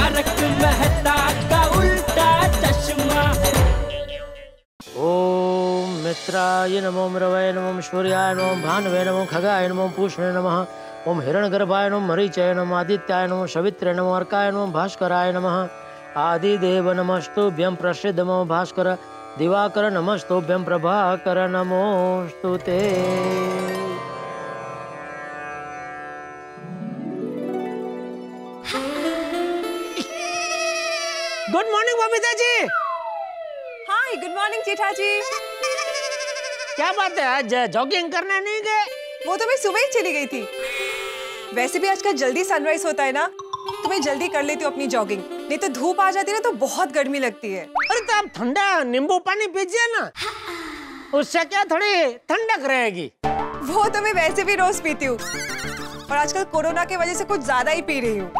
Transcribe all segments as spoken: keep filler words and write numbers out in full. तारक मेहता का उल्टा चश्मा। ओम मित्राय नमो रवय नमो सूर्याय नमो भानवे नमो खगाय नमो पूष्णे नमः ओम हिरण्यगर्भाय नमो मरीचाय नमो आदित्याय नमो सवित्रे नमो अर्काय नमो भास्कराय नमः आदिदेव नमस्तुभ्यं प्रसिद्ध नमो भास्कर दिवाकर नमस्तुभ्यं प्रभाकर नमोस्तुते। Good morning Babita ji. Hi good morning Jetha ji. क्या बात है आज जॉगिंग करने नहीं गए? वो तो मैं सुबह ही चली गई थी। वैसे भी आज का जल्दी सनराइज होता है ना तो मैं जल्दी कर लेती हूँ अपनी जॉगिंग, नहीं तो धूप आ जाती है ना तो बहुत गर्मी लगती है। अरे तो आप ठंडा नींबू पानी पीजिए ना, उससे क्या थोड़ी ठंडक रहेगी। वो तो मैं वैसे भी रोज पीती हूँ और आजकल कोरोना की वजह से कुछ ज्यादा ही पी रही हूँ।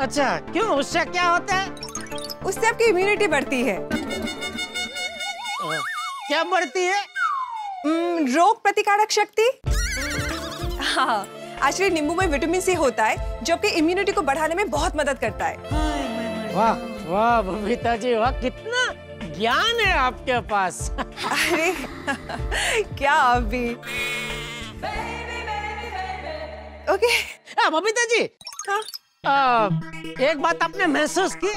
अच्छा क्यों, उससे क्या होता है? उससे आपकी इम्यूनिटी बढ़ती है। क्या बढ़ती है? रोग प्रतिकारक शक्ति। हाँ एक्चुअली नींबू में विटामिन सी होता है जो आपकी इम्यूनिटी को बढ़ाने में बहुत मदद करता है। वाह वाह बबीता जी वाह, कितना ज्ञान है आपके पास। अरे क्या आप भी ओके। हाँ बबीता जी हाँ आ, एक बात आपने महसूस की?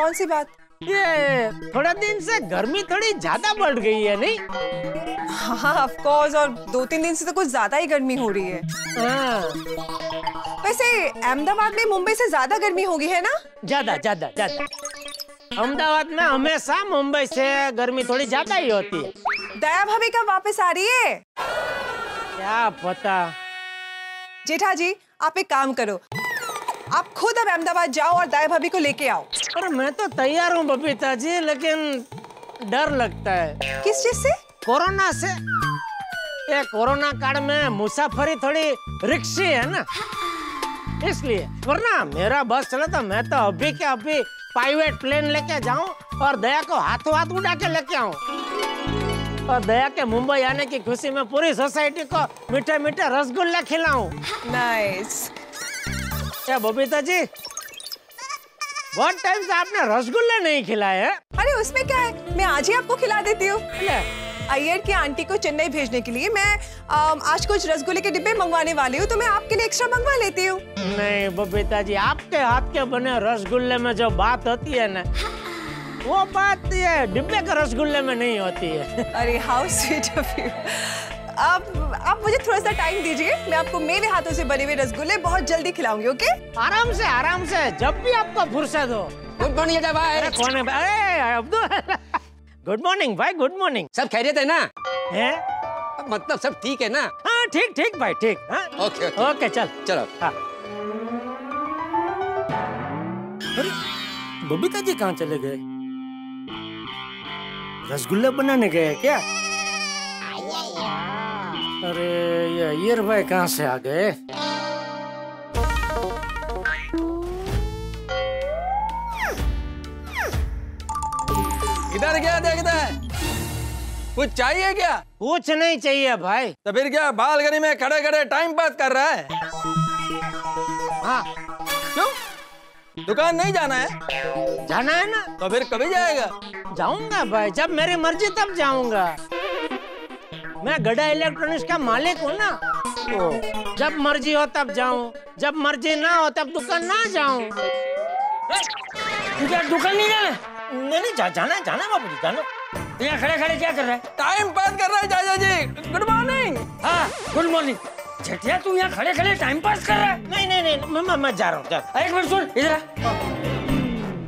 कौन सी बात? ये थोड़ा दिन से गर्मी थोड़ी ज्यादा बढ़ गई है नहीं? हाँ ऑफ कोर्स, और दो तीन दिन से तो कुछ ज्यादा ही गर्मी हो रही है। हाँ। वैसे अहमदाबाद में मुंबई से ज्यादा गर्मी होगी है ना? ज्यादा ज्यादा ज्यादा। अहमदाबाद में हमेशा मुंबई से गर्मी थोड़ी ज्यादा ही होती है। दया भाभी कब वापस आ रही है? क्या पता। जेठा जी आप एक काम करो, आप खुद अब अहमदाबाद जाओ और दया भाभी को लेके आओ। अरे मैं तो तैयार हूँ बबीता जी, लेकिन डर लगता है। किस चीज से? कोरोना से। ये कोरोना काल में मुसाफरी थोड़ी रिक्शी है ना, इसलिए। वरना मेरा बस चला तो मैं तो अभी के अभी प्राइवेट प्लेन लेके जाऊँ और दया को हाथों हाथ उड़ा के लेके आऊँ और दया के मुंबई आने की खुशी में पूरी सोसाइटी को मीठे मीठे रसगुल्ला खिलाऊँ। नाइस। क्या बबीता जी बहुत टाइम से आपने रसगुल्ले नहीं खिलाए हैं? अरे उसमें क्या है, मैं आज ही आपको खिला देती हूँ। अय्यर की आंटी को चेन्नई भेजने के लिए मैं आज कुछ रसगुल्ले के डिब्बे मंगवाने वाली हूँ तो मैं आपके लिए एक्स्ट्रा मंगवा लेती हूँ। नहीं बबीता जी, आपके हाथ के बने रसगुल्ले में जो बात होती है ना वो बात ये डिब्बे के रसगुल्ले में नहीं होती है। अरे हाउ स्वीट ऑफ यू। आप, आप मुझे थोड़ा सा टाइम दीजिए, मैं आपको मेरे हाथों से बने हुए रसगुल्ले बहुत जल्दी खिलाऊंगी। ओके आराम से आराम से, जब भी आपको फुर्सत हो। गुड मॉर्निंग भाई। कौन है भाई? गुड मॉर्निंग भाई। Good morning. सब खैरियत है ना? है मतलब सब ठीक है ना? हाँ ठीक ठीक भाई ठीक। ओके ओके चल चलो। हाँ बबीता जी कहाँ चले गए? रसगुल्ला बनाने गए क्या? अरे ये अय्यर भाई कहाँ से आ गए? इधर क्या देखता है? कुछ चाहिए क्या? कुछ नहीं चाहिए भाई। तो फिर क्या बालकनी में खड़े खड़े टाइम पास कर रहा है? हाँ क्यों, दुकान नहीं जाना है? जाना है ना। तो फिर कभी जाएगा? जाऊंगा भाई, जब मेरी मर्जी तब जाऊंगा। मैं गड़ा इलेक्ट्रॉनिक्स का मालिक हूँ ना, तो जब मर्जी हो तब जाऊँ, जब मर्जी ना हो तब दुकान ना जाऊँ। क्या दुकान नहीं जाना? नहीं नहीं जा, जाना जाना बाबू जी जाना। यहाँ खड़े खड़े क्या कर रहा है? टाइम पास कर रहा है जाजा जी। Good morning. हाँ गुड मॉर्निंग। झटिया तू यहाँ खड़े खड़े टाइम पास कर रहा है? नहीं नहीं नहीं मैं, मैं जा रहा हूँ। एक मिनट सुन इधर,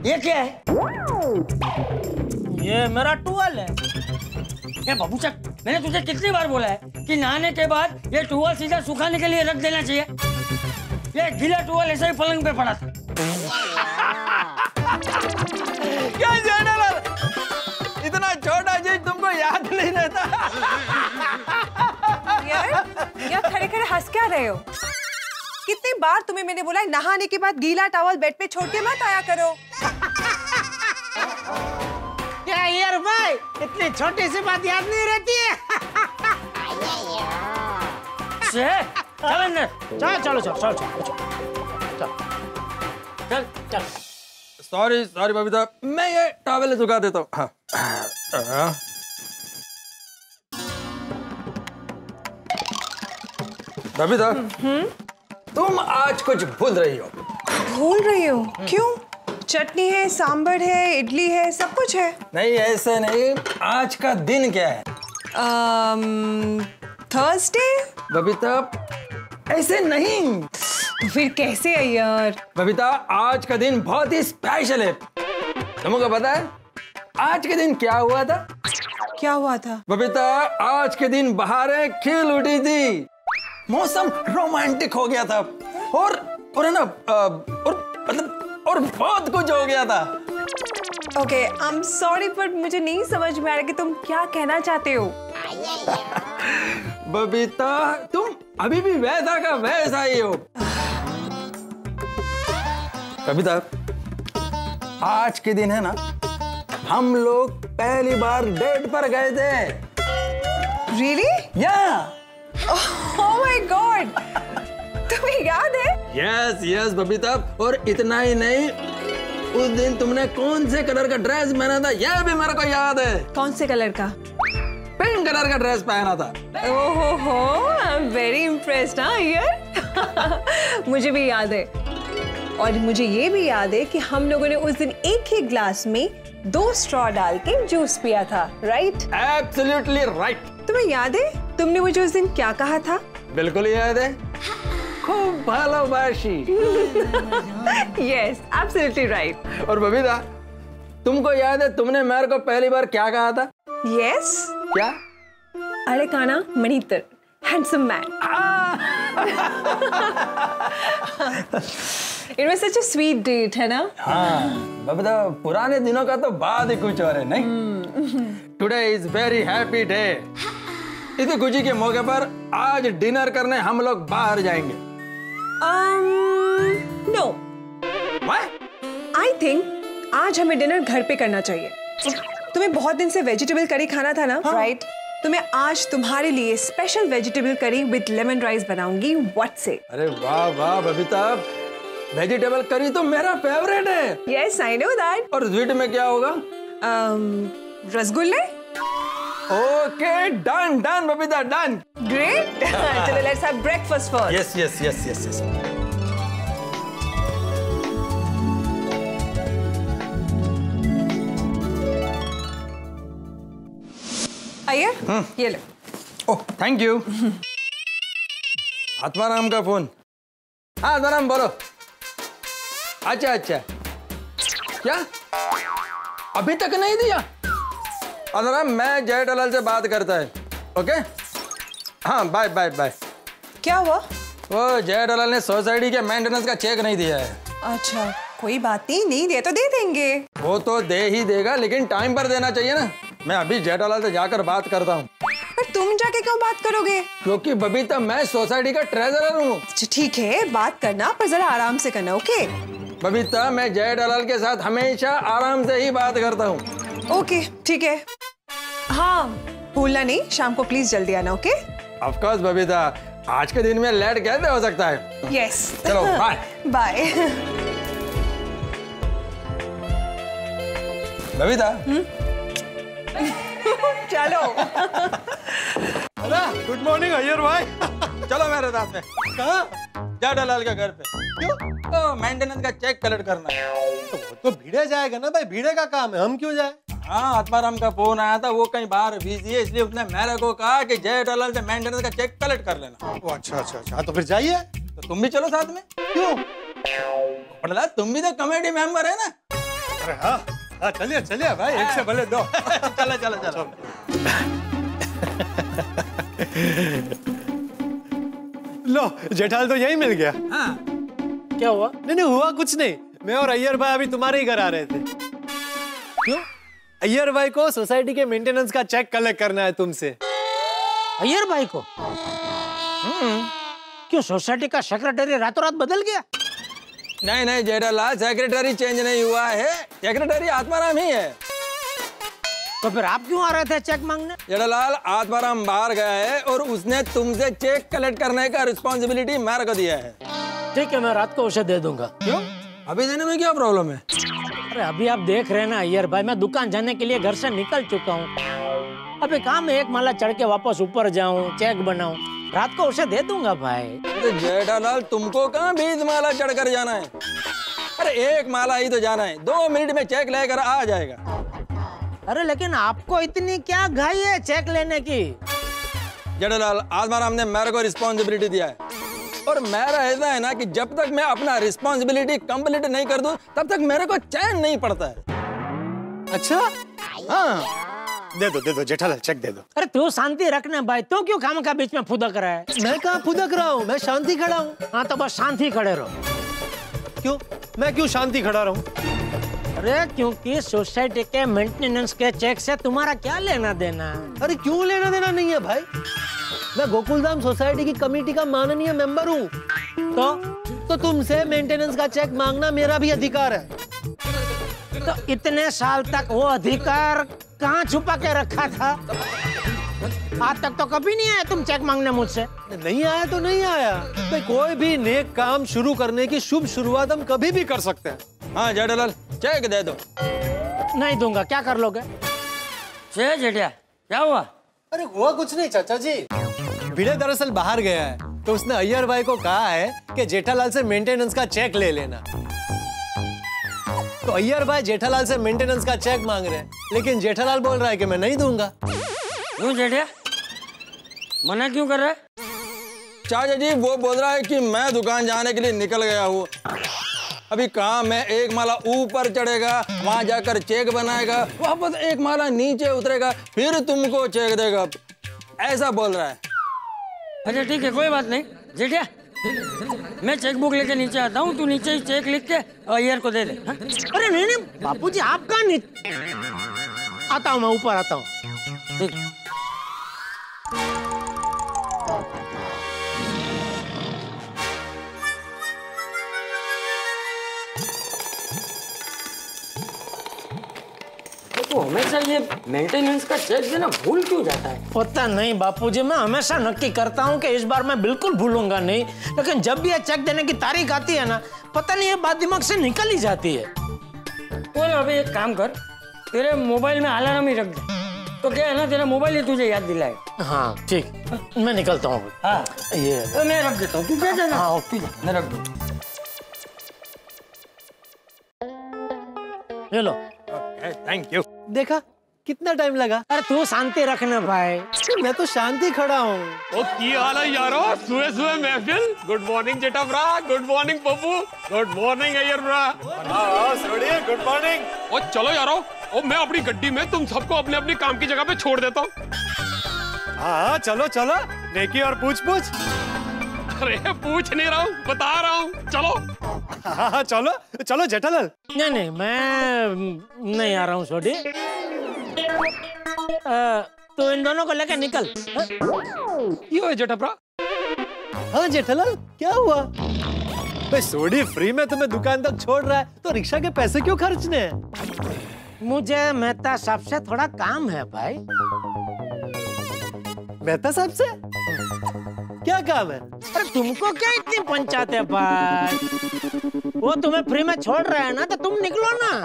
ये क्या है? ये मेरा टूवल है। बाबू चक मैंने तुझे कितनी बार बोला है कि नहाने के बाद ये टूवल सीधा सुखाने के लिए रख देना चाहिए, ये गीला टूवल ऐसे ही पलंग पे पड़ा था। क्या जेठालाल, इतना छोटा चीज तुमको याद नहीं रहता? यार यार खड़े खड़े हंस क्या रहे हो? कितनी बार तुम्हें मैंने बोला है नहाने के बाद गीला टॉवल बेड पे छोड़ के मत आया करो। क्या यार भाई इतनी छोटी सी बात याद नहीं रहती है? चलो चलो चलो चलो चलो चल चल सॉरी सॉरी बबीता, मैं ये टॉवेल सुखा देता हूँ। हाँ। हाँ। बबीता, तुम आज कुछ भूल रही हो। भूल रही हो? क्यों? चटनी है, सांभर है, इडली है, सब कुछ है। नहीं, ऐसे नहीं। आज का दिन क्या है? अम्म, थर्सडे। बबीता, ऐसे नहीं। फिर कैसे है यार? बबीता, आज का दिन बहुत ही स्पेशल है। तुमको पता है आज के दिन क्या हुआ था? क्या हुआ था? बबीता, आज के दिन बहारें खिल उठी थी, मौसम रोमांटिक हो गया था और और है ना और मतलब और बहुत कुछ हो गया था। Okay, I am sorry but मुझे नहीं समझ में आ रहा कि तुम क्या कहना चाहते हो। बबीता, तुम अभी भी वैसा का वैसा ही हो। बबीता, आज के दिन है ना, हम लोग पहली बार डेट पर गए थे। Really? Yeah. Oh my God! तुम्हें याद है? Yes, yes, Babita. और इतना ही नहीं, उस दिन तुमने कौन से कलर का ड्रेस पहना था यह भी मेरे को याद है। कौन से कलर का? पिंक कलर का ड्रेस पहना था। ओहो हो, आई एम वेरी इम्प्रेस्ड। हाँ यार, मुझे भी याद है। और मुझे ये भी याद है कि हम लोगों ने उस दिन एक ही ग्लास में दो स्ट्रॉ डाल के जूस पिया था, राइट? Absolutely right. तुम्हें याद है तुमने मुझे उस दिन क्या कहा था? बिल्कुल याद है। खूब भालोबाशी। Yes, absolutely right. और बबीता, तुमको याद है तुमने मेरे को पहली बार क्या कहा था? Yes. क्या? अरे काना मणितर, handsome man. It was such a sweet date, है ना? हाँ, बबीता, पुराने दिनों का तो बात ही कुछ और है, नहीं? Today is very happy day. इस खुशी के मौके पर आज डिनर करने हम लोग बाहर जाएंगे। Um, no. Why? I think आज हमें डिनर घर पे करना चाहिए। तुम्हें बहुत दिन से वेजिटेबल करी खाना था ना, right? तो मैं आज तुम्हारे लिए special vegetable curry with lemon rice बनाऊंगी व्हाट से। अरे वाह वाह बबीता, वेजिटेबल करी तो मेरा फेवरेट है। Yes, I know that. और स्वीट में क्या होगा? um, रसगुल्ले। Okay, done done Babita, done. Great. चलो let's have breakfast first. Yes yes yes yes yes. Iyer, ये लो। Oh, thank you. आत्माराम का फोन। हाँ आत्माराम, बोलो। अच्छा अच्छा, क्या अभी तक नहीं दिया? अदरा, मैं जेठलाल से बात करता है। ओके, हाँ, बाय बाय बाय। क्या हुआ? वो जेठलाल ने सोसाइटी के मेंटेनेंस का चेक नहीं दिया है। अच्छा, कोई बात नहीं, नहीं दिया तो दे देंगे। वो तो दे ही देगा, लेकिन टाइम पर देना चाहिए ना। मैं अभी जेठलाल से जाकर बात करता हूँ। पर तुम जाके क्यों बात करोगे? क्योंकि बबीता, मैं सोसाइटी का ट्रेजरर हूँ। ठीक है, बात करना, पर जरा आराम से करना। ओके बबीता, मैं जेठलाल के साथ हमेशा आराम से ही बात करता हूँ। ओके, ठीक है। हाँ, भूलना नहीं, शाम को प्लीज जल्दी आना। ओके, ऑफ कोर्स बबीता, आज के दिन में लेट कैसे हो सकता है? यस, चलो बाय बाय। बबीता, चलो। गुड मॉर्निंग अय्यर भाई। चलो मेरे साथ में। कहाँ? जेठलाल के घर पे। क्यों? तो मेंटेनेंस का चेक कलेक्ट करना है। तो वो तो भीड़े जाएगा ना भाई, भीड़े का काम है, हम क्यों जाए? हाँ, आत्माराम का फोन आया था, वो कहीं बाहर बिजी है, इसलिए उसने मेरे को कहा कि जेठलाल से मेंटेनेंस का चेक कलेक्ट कर लेना। ओ, अच्छा अच्छा अच्छा, तो फिर जाइए। तो तुम भी चलो साथ में। क्यों? पटला, तुम भी तो कमेटी मेंबर है ना। अरे हाँ हाँ, चलिए चलिए भाई, एक से भले दो। चलो चलो चलो। लो, जेठाल तो यही मिल गया। हाँ। क्या हुआ? नहीं नहीं, हुआ कुछ नहीं। मैं और अय्यर भाई अभी तुम्हारे ही घर आ रहे थे। क्यों? अय्यर भाई को सोसाइटी के मेंटेनेंस का चेक कलेक्ट करना है तुमसे। अय्यर भाई को? हम्म। क्यों, सोसाइटी का सेक्रेटरी रातों रात बदल गया? नहीं नहीं जेठालाल, सेक्रेटरी चेंज नहीं हुआ है, सेक्रेटरी आत्माराम ही है। तो फिर आप क्यों आ रहे थे चेक मांगने? जेठलाल, आत्माराम बाहर गया है और उसने तुमसे चेक कलेक्ट करने का रिस्पॉन्सिबिलिटी मेरे को दिया है। ठीक है, मैं रात को उसे दे दूंगा। क्यों? अभी देने में क्या प्रॉब्लम है? अरे अभी आप देख रहे हैं ना अय्यर भाई, मैं दुकान जाने के लिए घर से निकल चुका हूँ। अभी काम है, एक माला चढ़ के वापस ऊपर जाऊँ, चेक बनाऊँ, रात को उसे दे दूंगा भाई। तो जेठालाल तुमको कहाँ बीस माला चढ़ कर जाना है? अरे एक माला ही तो जाना है, दो मिनट में चेक लेकर आ जाएगा। अरे लेकिन आपको इतनी क्या घाई है चेक लेने की? जेठालाल आजमार हमने मेरे को रिस्पॉन्सिबिलिटी दिया है और मेरा ऐसा है ना कि जब तक मैं अपना रिस्पॉन्सिबिलिटी कंप्लीट नहीं कर दूं तब तक मेरे को चैन नहीं पड़ता है। अच्छा हाँ, दे दो दे दो जेठालाल चेक दे दो। अरे तू शांति रखना भाई, तू क्यों खाम का बीच में फुदक रहा है? मैं कहाँ फुदक रहा हूँ, मैं शांति खड़ा हूँ। हाँ तो बस शांति खड़े रहो। क्यों मैं क्यों शांति खड़ा रहूँ? अरे क्योंकि सोसाइटी के मेंटेनेंस के चेक से तुम्हारा क्या लेना देना? अरे क्यों लेना देना नहीं है भाई, मैं गोकुलधाम सोसाइटी की कमेटी का माननीय मेंबर हूँ। तो तो तुमसे मेंटेनेंस का चेक मांगना मेरा भी अधिकार है। तो इतने साल तक वो अधिकार कहाँ छुपा के रखा था? आज तक तो कभी नहीं आया तुम चेक मांगने मुझसे। नहीं आया तो नहीं आया। तो कोई भी नेक काम शुरू करने की शुभ शुरुआत हम कभी भी कर सकते हैं। हाँ जेठालाल चेक दे दो। नहीं दूंगा, क्या कर लोगे? जेठिया क्या हुआ? अरे हुआ कुछ नहीं चाचा जी, विनय दरअसल बाहर गया है तो उसने अय्यर भाई को कहा है कि जेठालाल से मेंटेनेंस का चेक ले लेना। तो अय्यर भाई जेठालाल से मेंटेनेंस का चेक मांग रहे हैं लेकिन जेठालाल बोल रहा है कि मैं नहीं दूंगा। क्यों जेठिया मना क्यों कर रहा है? चाचा जी वो बोल रहा है कि मैं दुकान जाने के लिए निकल गया हूँ, अभी काम है, एक माला ऊपर चढ़ेगा, वहां जाकर चेक बनाएगा, वापस एक माला नीचे उतरेगा, फिर तुमको चेक देगा, ऐसा बोल रहा है। अच्छा ठीक है कोई बात नहीं जेठिया, मैं चेक बुक लेके नीचे आता हूँ, तू नीचे ही चेक लिख के अय्यर को दे दे। हा? अरे नहीं नहीं बापू जी आप कहाँ नीचे? आता हूँ मैं, ऊपर आता हूँ। तो हमेशा ये मेंटेनेंस का चेक देना भूल क्यों जाता है? पता नहीं बापूजी, मैं हमेशा नक्की करता हूँ कि इस बार मैं बिल्कुल भूलूंगा नहीं, लेकिन जब भी ये चेक देने की तारीख आती है ना, पता नहीं ये बात दिमाग से निकल ही जाती है। बोल अभी एक काम कर, तेरे मोबाइल में अलार्म ही रख दे, तो क्या है ना तेरा मोबाइल ही तुझे याद दिलाएगा। हाँ ठीक, मैं निकलता हूँ। हाँ ये तो मैं रख देता हूँ, तू दे देना। हाँ ठीक है मैं रख दूँ। ले लो। Thank you. देखा कितना टाइम लगा? अरे तू शांति रखना भाई, मैं तो शांति खड़ा हूँ। ओ की हाल है यारो, सुबह सुबह महफिल। Good morning Jetha bro, good morning Pappu, good morning Iyer bro. हां सोडी गुड मॉर्निंग। ओ चलो यारो, ओ मैं अपनी गड्डी में तुम सबको अपने अपने काम की जगह पे छोड़ देता हूँ। हाँ चलो चलो, नेकी और पूछ पूछ। अरे पूछ नहीं रहा हूँ, बता रहा हूँ, चलो। हाँ चलो चलो जेठालाल। नहीं नहीं मैं नहीं आ रहा हूँ सोडी, तो इन दोनों को लेकर निकल। क्यों जेठाप्रा? हाँ जेठालाल क्या हुआ? भाई सोडी फ्री में तुम्हें दुकान तक छोड़ रहा है तो रिक्शा के पैसे क्यों खर्चने हैं? मुझे मेहता साहब से थोड़ा काम है भाई। मेहता साहब से क्या काम है? अरे तुमको क्या इतनी पंचायत है भाई, वो तुम्हें फ्री में छोड़ रहा है ना तो तुम निकलो ना।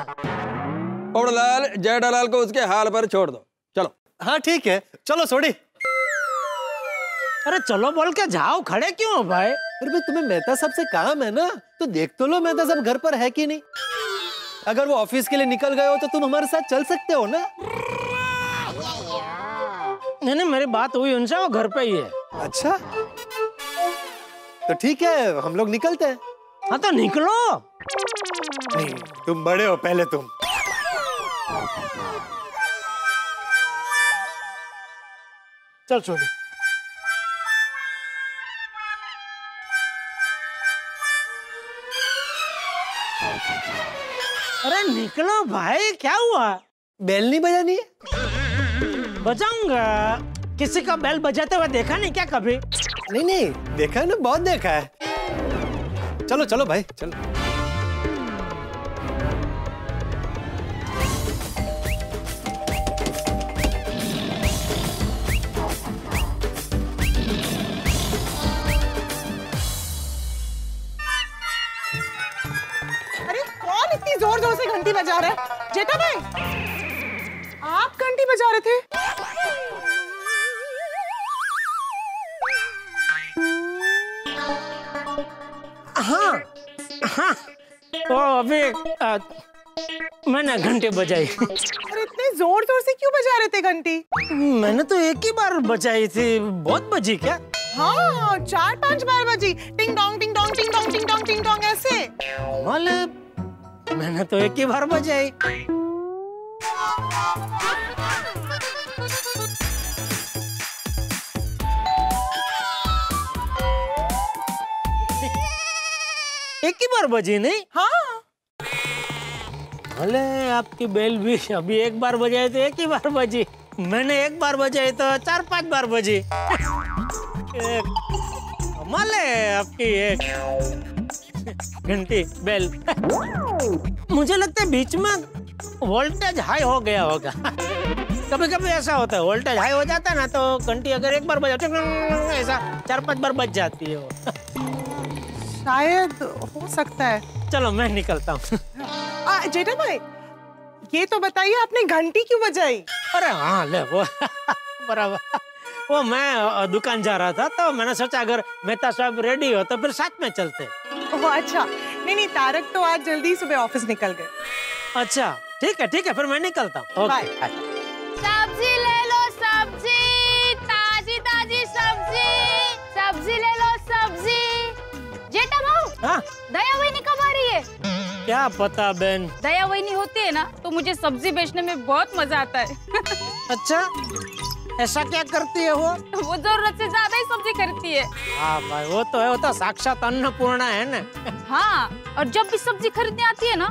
ओडलाल जेठालाल को उसके हाल पर छोड़ दो, चलो। हाँ ठीक है चलो सोडी। अरे चलो बोल के जाओ, खड़े क्यों हो भाई? अरे भाई तुम्हें मेहता साहब से काम है ना, तो देख तो लो मेहता साहब घर पर है कि नहीं। अगर वो ऑफिस के लिए निकल गए हो तो तुम हमारे साथ चल सकते हो ना। नहीं नहीं मेरी बात हुई उनसे, वो घर पे ही है। अच्छा तो ठीक है हम लोग निकलते हैं। हाँ तो निकलो। नहीं तुम बड़े हो पहले तुम। चल छोड़ी। अरे निकलो भाई, क्या हुआ? बेल नहीं बजानी है? बजाऊंगा। किसी का बेल बजाते हुआ देखा नहीं क्या कभी? नहीं नहीं देखा है ना, बहुत देखा है। चलो चलो भाई चलो। अरे बजा रहा है? जेठा भाई, आप घंटी बजा रहे थे? हाँ हाँ, वो अभी आ, मैंने घंटे बजाई। अरे इतने जोर जोर से क्यों बजा रहे थे घंटी? मैंने तो एक ही बार बजाई थी, बहुत बजी क्या? हाँ, चार पांच बार बजी, टिंग डोंग टिंग डोंग टिंग डोंग टिंग डोंग टिंग डोंग ऐसे। मैंने तो एक ही बार बजाई। एक ही बार बजी नहीं? हाँ। भले आपकी बेल भी अभी एक बार बजाई तो एक ही बार बजी, मैंने एक बार बजाई तो चार पांच बार बजी। कमाल है आपकी एक घंटी बेल। मुझे लगता है बीच में वोल्टेज हाई हो गया होगा। कभी कभी ऐसा होता है, वोल्टेज हाई हो जाता है ना तो घंटी अगर एक बार बजा ऐसा चार पांच बार बज जाती है वो। शायद हो सकता है। चलो मैं निकलता हूँ। जेठा भाई, ये तो बताइए आपने घंटी क्यों बजाई? अरे हाँ, ले वो बराबर, वो मैं दुकान जा रहा था तो मैंने सोचा अगर मेहता साहब रेडी हो तो फिर साथ में चलते। ओह अच्छा, नहीं नहीं तारक तो आज जल्दी सुबह ऑफिस निकल गए। अच्छा ठीक है ठीक है, फिर मैं निकलता हूँ। सब्जी ले लो, सब्जी ताजी ताजी, सब्जी सब्जी ले लो सब्जी। जेठा भाऊ, दया वही कब आ रही है? क्या पता बहन, दया वही नहीं होती है ना तो मुझे सब्जी बेचने में बहुत मजा आता है। अच्छा, ऐसा क्या करती है वो? वो जरूरत से ज्यादा ही सब्जी खरीदती है। हाँ भाई, वो तो है, वो तो साक्षात अन्नपूर्णा है ना। हाँ, और जब भी सब्जी खरीदने आती है ना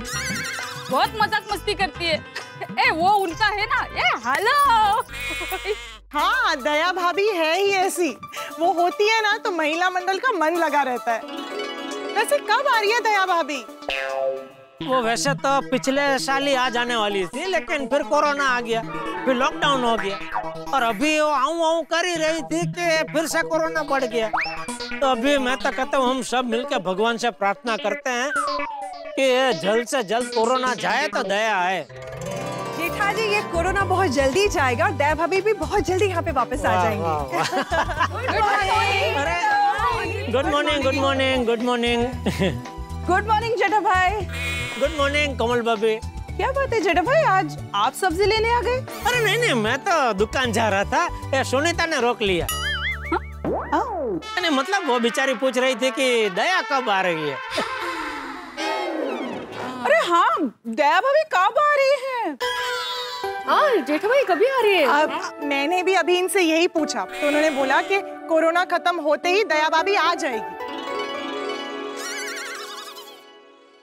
बहुत मजाक मस्ती करती है। ए वो उनका है ना ये हेलो। हाँ, दया भाभी है ही ऐसी, वो होती है ना तो महिला मंडल का मन लगा रहता है। वैसे कब आ रही है दया भाभी? वो वैसे तो पिछले साल ही आ जाने वाली थी, लेकिन फिर कोरोना आ गया, फिर लॉकडाउन हो गया, और अभी वो आऊं आऊं कर ही रही थी कि फिर से कोरोना बढ़ गया। तो अभी मैं तो कहता हूँ हम सब मिलकर भगवान से प्रार्थना करते हैं कि जल्द से जल्द कोरोना जाए तो दया आए। जेठा जी, ये कोरोना बहुत जल्दी जाएगा और दया भाभी भी बहुत जल्दी यहाँ पे वापस आ जाएंगे। Good morning good morning good morning good morning Jetha भाई। गुड मॉर्निंग कमल भाभी। क्या बात है जेठा भाई, आज आप सब्जी लेने आ गए? अरे नहीं नहीं, मैं तो दुकान जा रहा था, सुनीता ने रोक लिया। नहीं मतलब वो बेचारी पूछ रही थी कि दया कब आ रही है। अरे हाँ, दया भाभी कब आ रही है? हाँ जेठा भाई कभी आ रही है? अब मैंने भी अभी इनसे यही पूछा तो उन्होंने बोला कि कोरोना खत्म होते ही दया भाभी आ जाएगी।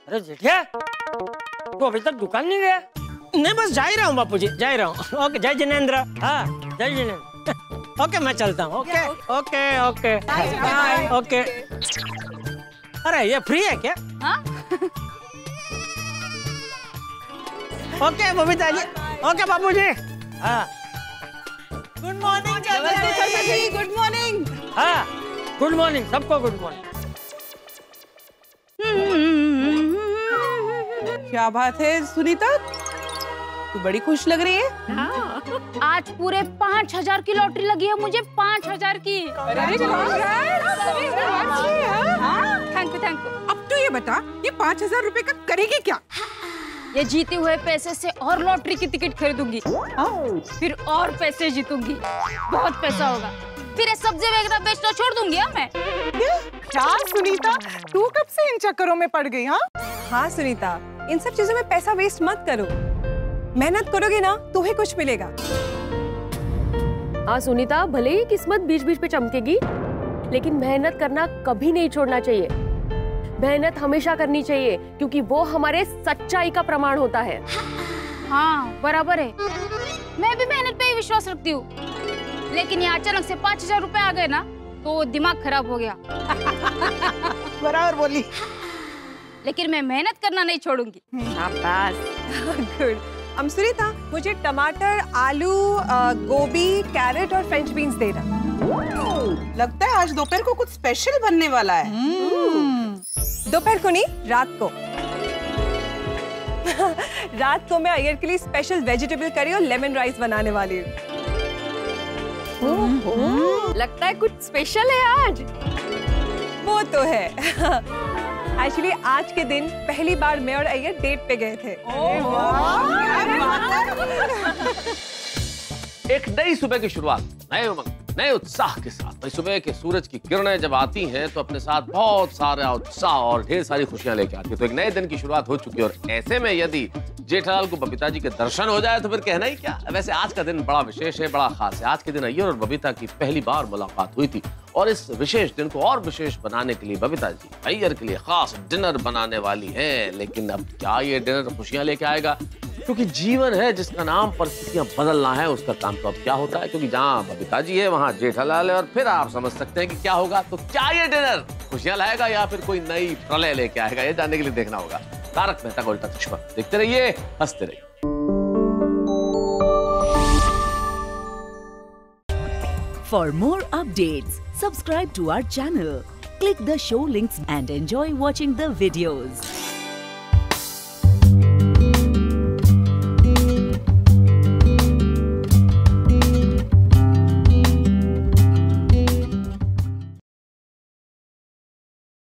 अरे जेठिया, तो अभी तक दुकान नहीं गया? नहीं, बस जा ही रहा हूँ बापू जी, जा ही रहा हूँ। ओके, जय जिनेंद्र। हाँ जय जिनेंद्र। ओके मैं चलता हूँ। Okay okay okay bye okay. अरे ये फ्री है क्या? हाँ ओके बबीता जी, ओके बापू जी। हाँ गुड मॉर्निंग, गुड मॉर्निंग। हाँ गुड मॉर्निंग सबको, गुड मॉर्निंग। क्या बात है सुनीता, तू बड़ी खुश लग रही है। हाँ। आज पूरे पाँच हजार की लॉटरी लगी है मुझे, पाँच हजार की। Thank you thank you. अब तो ये बता, ये पाँच हजार रूपए का करेगी क्या? ये जीते हुए पैसे से और लॉटरी की टिकट खरीदूंगी, फिर और पैसे जीतूंगी, बहुत पैसा होगा, फिर सब्जी वगैरह बेचना छोड़ दूंगी। मैं सुनीता, तू कब से इन चक्करों में पड़ गई? हाँ हाँ सुनीता, इन सब चीजों में पैसा वेस्ट मत करो, मेहनत करोगे ना तो ही कुछ मिलेगा। हाँ सुनीता, भले ही किस्मत बीच बीच पे चमकेगी लेकिन मेहनत करना कभी नहीं छोड़ना चाहिए। मेहनत हमेशा करनी चाहिए क्योंकि वो हमारे सच्चाई का प्रमाण होता है। हाँ बराबर है, मैं भी मेहनत पे ही विश्वास रखती हूँ, लेकिन ये अचानक से पाँच हजार रूपए आ गए ना तो दिमाग खराब हो गया। बराबर बोली, लेकिन मैं मेहनत करना नहीं छोड़ूंगी। गुड। हम सुनीता, मुझे टमाटर, आलू, गोभी, कैरेट और फ्रेंच बीन्स दे रहा। लगता है आज दोपहर को कुछ स्पेशल बनने वाला है। दोपहर को नहीं, रात को। रात को मैं अय्यर के लिए स्पेशल वेजिटेबल करी और लेमन राइस बनाने वाली हूँ। लगता है कुछ स्पेशल है आज। वो तो है। एक्चुअली आज के दिन पहली बार मैं और अय्यर डेट पे गए थे। एक नई सुबह की शुरुआत, नए उमंग, नए उत्साह के साथ। सुबह के सूरज की किरणें जब आती हैं तो अपने साथ बहुत सारा उत्साह और ढेर सारी खुशियां लेके आती है। तो एक नए दिन की शुरुआत हो चुकी है और ऐसे में यदि जेठालाल को बबीता जी के दर्शन हो जाए तो फिर कहना ही क्या। वैसे आज का दिन बड़ा विशेष है, बड़ा खास है। आज के दिन अय्यर और बबीता की पहली बार मुलाकात हुई थी और इस विशेष दिन को और विशेष बनाने के लिए बबीता जी अय्यर के लिए खास डिनर बनाने वाली हैं। लेकिन अब क्या ये डिनर खुशियां लेके आएगा? क्योंकि जीवन है जिसका नाम परिस्थितियां बदलना है, उसका काम तो अब क्या होता है, क्योंकि जहाँ बबीता जी है वहाँ जेठालाल है और फिर आप समझ सकते हैं कि क्या होगा। तो क्या ये डिनर खुशियां लाएगा या फिर कोई नई प्रलय लेके आएगा, ये जानने के लिए देखना होगा तारक मेहता का उल्टा चश्मा। देखते रहिए, हंसते रहिए। For more updates subscribe to our channel, click the show links and enjoy watching the videos.